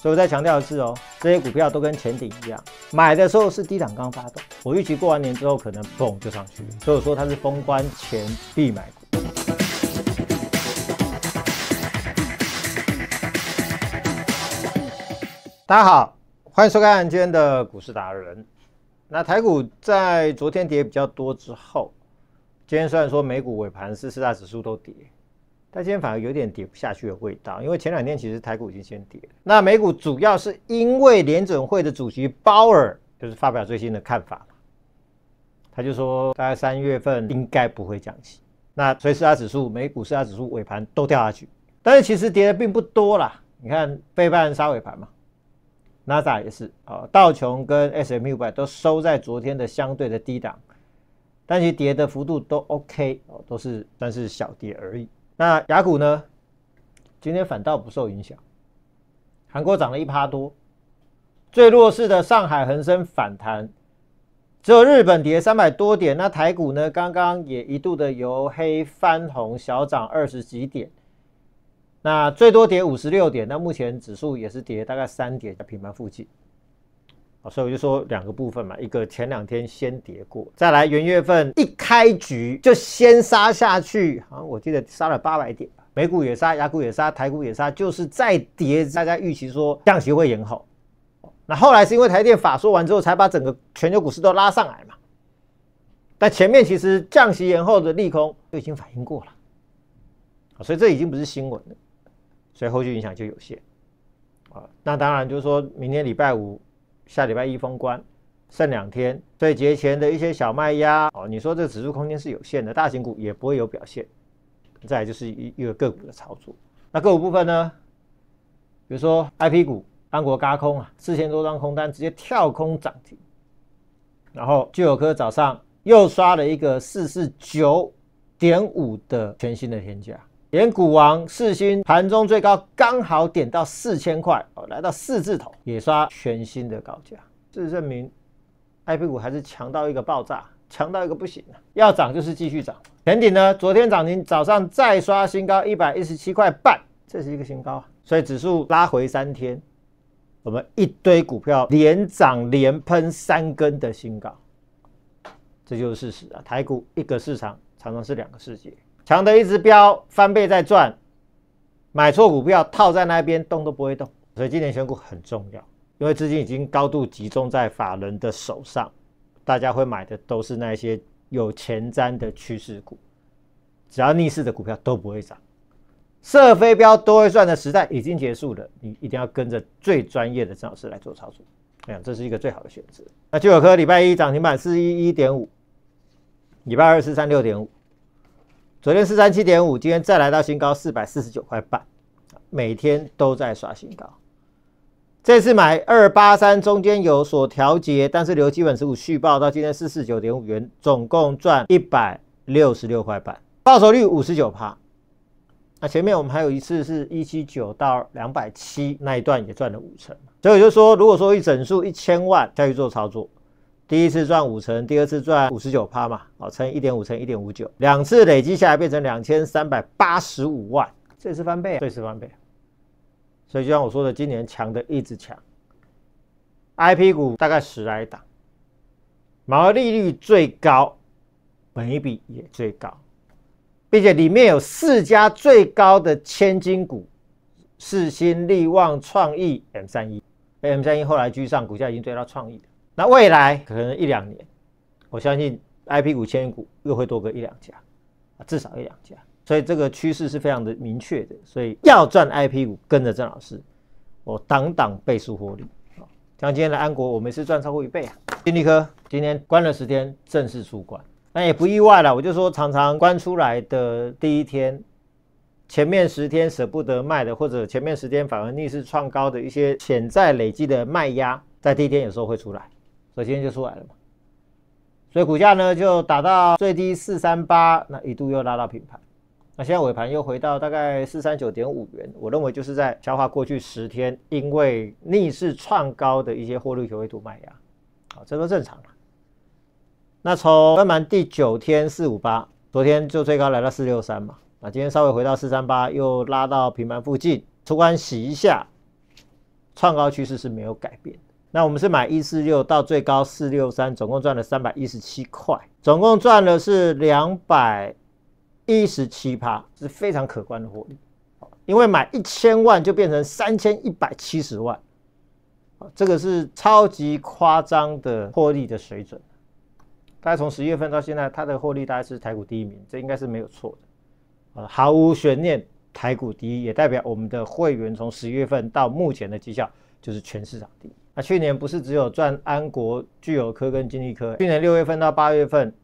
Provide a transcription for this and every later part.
所以我再强调的是哦，这些股票都跟前顶一样，买的时候是低档刚发动，我预期过完年之后可能嘣就上去了，所以我说它是封关前必买股。 大家好，欢迎收看今天的股市达人。那台股在昨天跌比较多之后，今天虽然说美股尾盘是四大指数都跌，但今天反而有点跌不下去的味道，因为前两天其实台股已经先跌了。那美股主要是因为联准会的主席鲍尔就是发表最新的看法，他就说大概3月份应该不会降息，那所以四大指数美股四大指数尾盘都掉下去，但是其实跌的并不多啦。你看费半杀尾盘嘛。 NASA 也是啊，道琼跟 S&P 500都收在昨天的相对的低档，但其跌的幅度都 OK 哦，都是但是小跌而已。那雅股呢，今天反倒不受影响，韩国涨了1%多，最弱势的上海恒生反弹，只有日本跌300多点。那台股呢，刚刚也一度的由黑翻红，小涨20几点。 那最多跌56点，那目前指数也是跌大概3点，在平盘附近。所以我就说两个部分嘛，一个前两天先跌过，再来元月份一开局就先杀下去，好像我记得杀了800点，美股也杀，雅股也杀，台股也杀，就是再跌，大家预期说降息会延后。那后来是因为台电法说完之后，才把整个全球股市都拉上来嘛。但前面其实降息延后的利空就已经反映过了，所以这已经不是新闻了。 所以后续影响就有限，那当然就是说明天礼拜5、下礼拜1封关，剩2天，所以节前的一些小卖压，你说这指数空间是有限的，大型股也不会有表现。再来就是一个个股的操作，那个股部分呢，比如说 IP 股，安国轧空啊，4000多张空单直接跳空涨停，然后聚友科早上又刷了一个449.5的全新的天价。 连股王世芯盘中最高刚好点到4000块，来到4字头，也刷全新的高价。事实证明 ，IP 股还是强到一个爆炸，强到一个不行啊！要涨就是继续涨。前顶呢，昨天涨停，早上再刷新高117.5块，这是一个新高啊！所以指数拉回3天，我们一堆股票连涨连喷3根的新高，这就是事实啊！台股一个市场常常是2个世界。 强的一只标翻倍在赚，买错股票套在那边动都不会动，所以今年选股很重要，因为资金已经高度集中在法人的手上，大家会买的都是那些有前瞻的趋势股，只要逆势的股票都不会涨，射飞镖都会赚的时代已经结束了，你一定要跟着最专业的郑老师来做操作，哎呀，这是一个最好的选择。那聚友科礼拜1涨停板411.5，礼拜2436.5。 昨天437.5，今天再来到新高449.5，每天都在刷新高。这次买283，中间有所调节，但是留基本持股续报到今天449.5元，总共赚166.5，报酬率59%。那前面我们还有一次是179到270那一段也赚了5成，所以我就说，如果说一整数1000万下去做操作。 第一次赚5成，第二次赚59%嘛，好乘以 1.5 乘以 1.59， 2次累积下来变成2385万，这也是翻倍啊，这也是翻倍啊。所以就像我说的，今年强的一直强 ，IP 股大概10来档，毛利率最高，本益比也最高，并且里面有4家最高的千金股，世芯、力旺、创意、M31， 被 M31 后来居上，股价已经追到创意了。 那未来可能1-2年，我相信 IP 股、千元股又会多个1-2家，至少1-2家。所以这个趋势是非常的明确的。所以要赚 IP 股，跟着郑老师，我档档倍数获利。像今天的安国，我们是赚超过1倍啊。金立科今天关了10天，正式出关，那也不意外了。我就说，常常关出来的第一天，前面10天舍不得卖的，或者前面10天反而逆势创高的一些潜在累积的卖压，在第一天有时候会出来。 所以今天就出来了嘛，所以股价呢就打到最低438，那一度又拉到平盘，那现在尾盘又回到大概439.5元，我认为就是在消化过去10天因为逆势创高的一些获利回吐卖压，好，这都正常了。那从分盘第9天458，昨天就最高来到463嘛，那今天稍微回到438，又拉到平盘附近，出关洗一下。创高趋势是没有改变的。那我们是买146到最高463，总共赚了317块，总共赚了是217%，是非常可观的获利。因为买1000万就变成3170万，这个是超级夸张的获利的水准。大概从10月份到现在，它的获利大概是台股第一名，这应该是没有错的，毫无悬念。 台股第一，也代表我们的会员从10月份到目前的绩效就是全市场第一。那去年不是只有赚安国、聚友科跟金立科，去年6月份到8月份，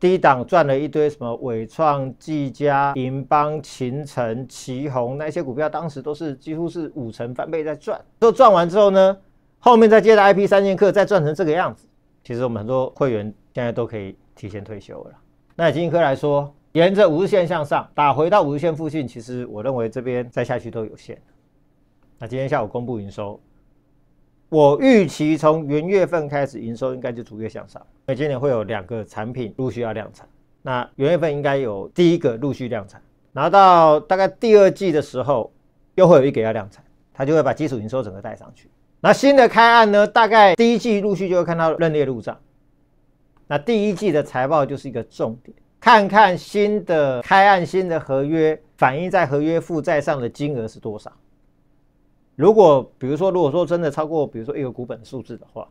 低档赚了一堆什么伟创、技嘉、银邦、勤诚、奇宏那些股票，当时都是几乎是5成翻倍在赚。都赚完之后呢，后面再接着 IP 三剑客再赚成这个样子。其实我们很多会员现在都可以提前退休了。那以金立科来说， 沿着50日线向上打回到50日线附近，其实我认为这边再下去都有限。那今天下午公布营收，我预期从元月份开始营收应该就逐月向上，因为今年会有2个产品陆续要量产。那元月份应该有第1个陆续量产，然后到大概第2季的时候又会有1个要量产，它就会把基础营收整个带上去。那新的开案呢，大概第1季陆续就会看到认列入账。那第1季的财报就是一个重点。 看看新的开案、新的合约反映在合约负债上的金额是多少。如果说真的超过，比如说1个股本的数字的话，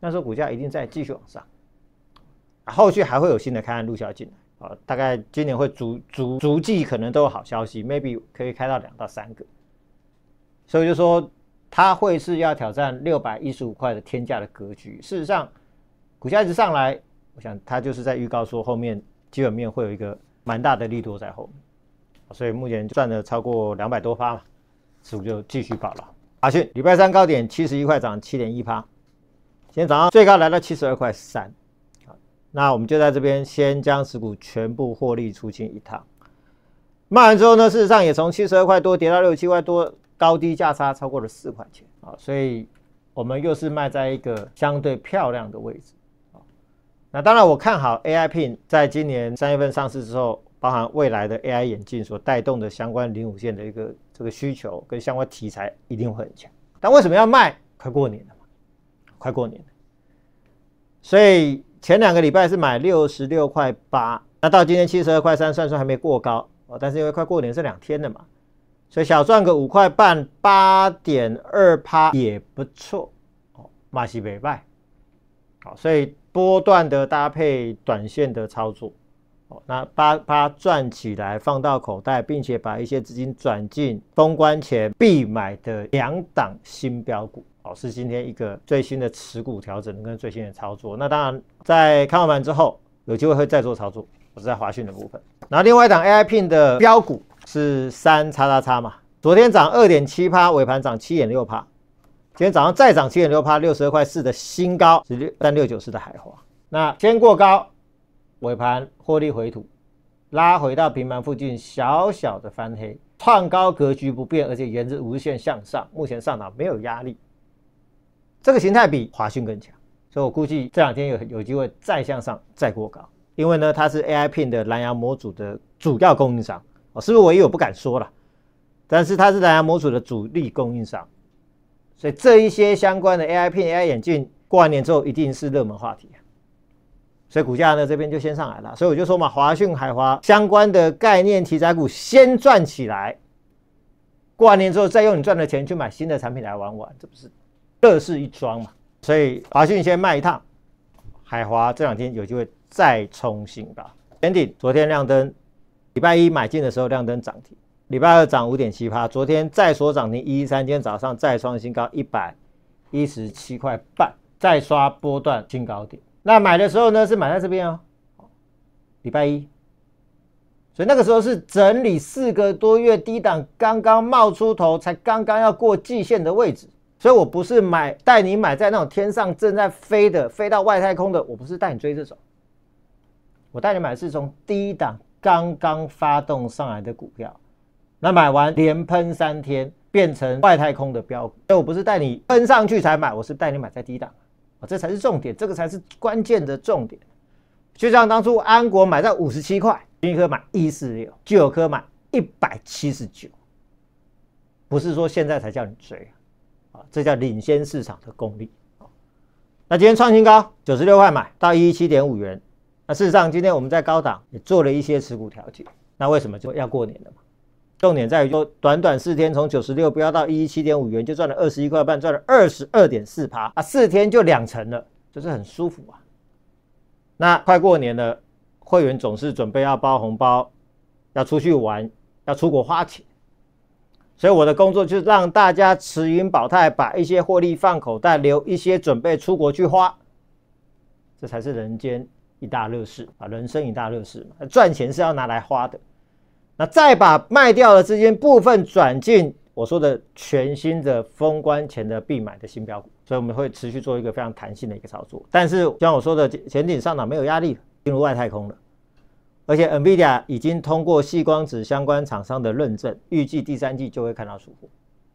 那时候股价一定在继续往上。后续还会有新的开案陆续进来啊，大概今年会逐季可能都有好消息 ，maybe 可以开到2到3个。所以就说它会是要挑战615块的天价的格局。事实上，股价一直上来，我想它就是在预告说后面 基本面会有一个蛮大的利多在后面，所以目前赚了超过200多%嘛，持股就继续保了。华讯礼拜三高点71块涨 7.1%， 今天早上最高来到72块3，那我们就在这边先将持股全部获利出清一趟。卖完之后呢，事实上也从72块多跌到67块多，高低价差超过了4块钱啊，所以我们又是卖在一个相对漂亮的位置。 那当然，我看好 AI PIN 在今年3月份上市之后，包含未来的 AI 眼镜所带动的相关05线的一个这个需求跟相关题材一定会很强。但为什么要卖？快过年了嘛，快过年了。所以前2个礼拜是买66块8，那到今天72块3，算算还没过高哦。但是因为快过年是2天了嘛，所以小赚个5块半，8.2%也不错哦，嘛是袂歹。好，所以 波段的搭配，短线的操作，哦，那把它赚起来，放到口袋，并且把一些资金转进封关前必买的2档新标股，哦，是今天一个最新的持股调整跟最新的操作。那当然，在看完之后，有机会会再做操作。我是在华讯的部分，然后另外一档 AI PIN 的标股是3XXX嘛，昨天涨 2.7%， 尾盘涨 7.6%。 今天早上再涨 7.6%， 62块4的新高，3694的海华。那先过高，尾盘获利回吐，拉回到平盘附近，小小的翻黑，创高格局不变，而且沿着50日线向上，目前上档没有压力。这个形态比华讯更强，所以我估计这2天有机会再向上，再过高。因为呢，它是 AI PIN 的蓝牙模组的主要供应商，哦，是不是唯一我不敢说了，但是它是蓝牙模组的主力供应商。 所以这一些相关的 AI PIN、AI 眼镜，过完年之后一定是热门话题啊。所以股价呢这边就先上来了。所以我就说嘛，华讯、海华相关的概念题材股先赚起来，过完年之后再用你赚的钱去买新的产品来玩玩，这不是乐事一桩嘛？所以华讯先卖一趟，海华这2天有机会再冲新高。前顶昨天亮灯，礼拜1买进的时候亮灯涨停。 礼拜2涨 5.7%， 昨天再所涨停113，今天早上再创新高117块半，再刷波段新高点。那买的时候呢是买在这边哦，礼拜1，所以那个时候是整理4个多月低档刚刚冒出头，才刚刚要过季线的位置。所以我不是带你买在那种天上正在飞的，飞到外太空的，我不是带你追这种，我带你买的是从低档刚刚发动上来的股票。 那买完连喷3天，变成外太空的标股。所以我不是带你喷上去才买，我是带你买在低档，啊，这才是重点，这个才是关键的重点。就像当初安国买在57块，金立科买146，聚友科买179，不是说现在才叫你追啊，啊，这叫领先市场的功力。那今天创新高96块买到 117.5 元，那事实上今天我们在高档也做了一些持股调节。那为什么就要过年了嘛？重点在于说，短短4天从96飙到 117.5 元，就赚了21块半，赚了 22.4%， 啊，4天就2成了，就是很舒服啊。那快过年了，会员总是准备要包红包，要出去玩，要出国花钱。所以我的工作就是让大家持盈保泰，把一些获利放口袋，留一些准备出国去花，这才是人间一大乐事啊！人生一大乐事嘛，赚钱是要拿来花的。那再把卖掉的资金部分转进我说的全新的封关前的必买的新标股，所以我们会持续做一个非常弹性的一个操作。但是像我说的，前景上涨没有压力，进入外太空了。而且 Nvidia 已经通过细光子相关厂商的认证，预计第3季就会看到出货。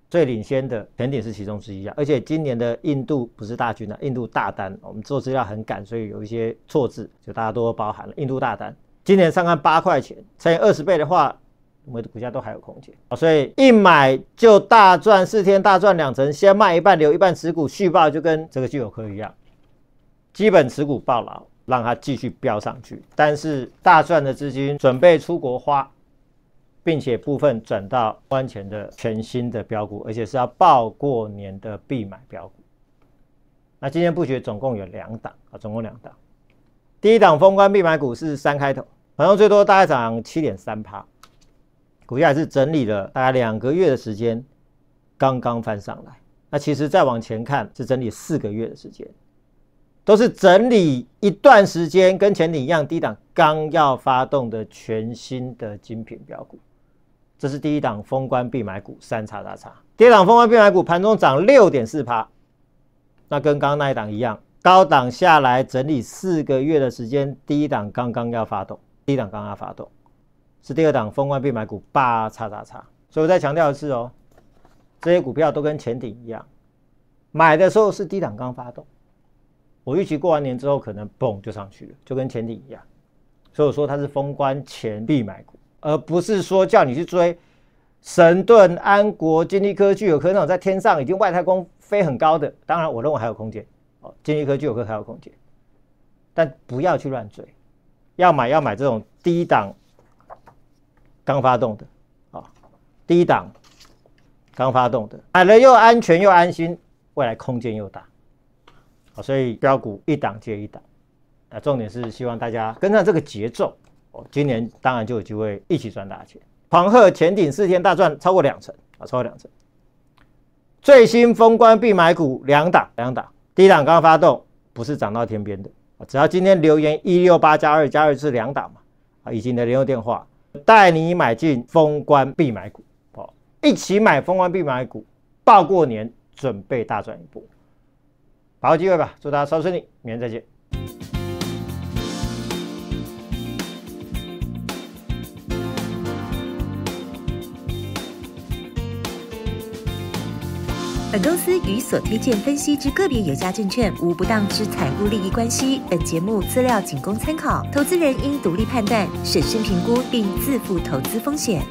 最领先的前景是其中之一啊！而且今年的印度不是大军啊，印度大单，我们做资料很赶，所以有一些错字，就大家多包含了。印度大单今年上看8块钱，乘以20倍的话，我们的股价都还有空间。所以一买就大赚，4天大赚2成，先卖一半留一半持股续报，就跟这个聚友科一样，基本持股抱牢。让它继续飙上去，但是大赚的资金准备出国花，并且部分转到关前的全新的标股，而且是要报过年的必买标股。那今天布局总共有2档啊，总共2档。第一档封关必买股是3开头，盘中最多大概涨 7.3%， 股价是整理了大概2个月的时间，刚刚翻上来。那其实再往前看是整理4个月的时间。都是整理一段时间，跟前底一样，低档刚要发动的全新的精品标股，这是第一档封关必买股3XXX。第二档封关必买股盘中涨 6.4%， 那跟刚刚那一档一样，高档下来整理4个月的时间，第一档刚刚要发动，是第二档封关必买股8XXX。所以我再强调一次哦，这些股票都跟前底一样，买的时候是低档刚发动。我预期过完年之后可能蹦就上去了，就跟前提一样，所以我说它是封关前必买股，而不是说叫你去追神盾、安国、金立科、聚友科那种在天上已经外太空飞很高的。当然，我认为还有空间，金立科、聚友科还有空间，但不要去乱追，要买这种低档刚发动的啊，低档刚发动的，买了又安全又安心，未来空间又大。所以标股一档接一档，重点是希望大家跟上这个节奏，今年当然就有机会一起赚大钱。狂贺前顶4天大赚超过2成啊，超过2成。最新封关必买股2档，第一档刚发动，不是涨到天边的，只要今天留言168+2+2是2档嘛，啊，以及你的联络电话，带你买进封关必买股，一起买封关必买股，报过年准备大赚一波。把握机会吧，祝大家操作顺利，明天再见。本公司与所推荐分析之个别有价证券无不当之财务利益关系，本节目资料仅供参考，投资人应独立判断、审慎评估并自负投资风险。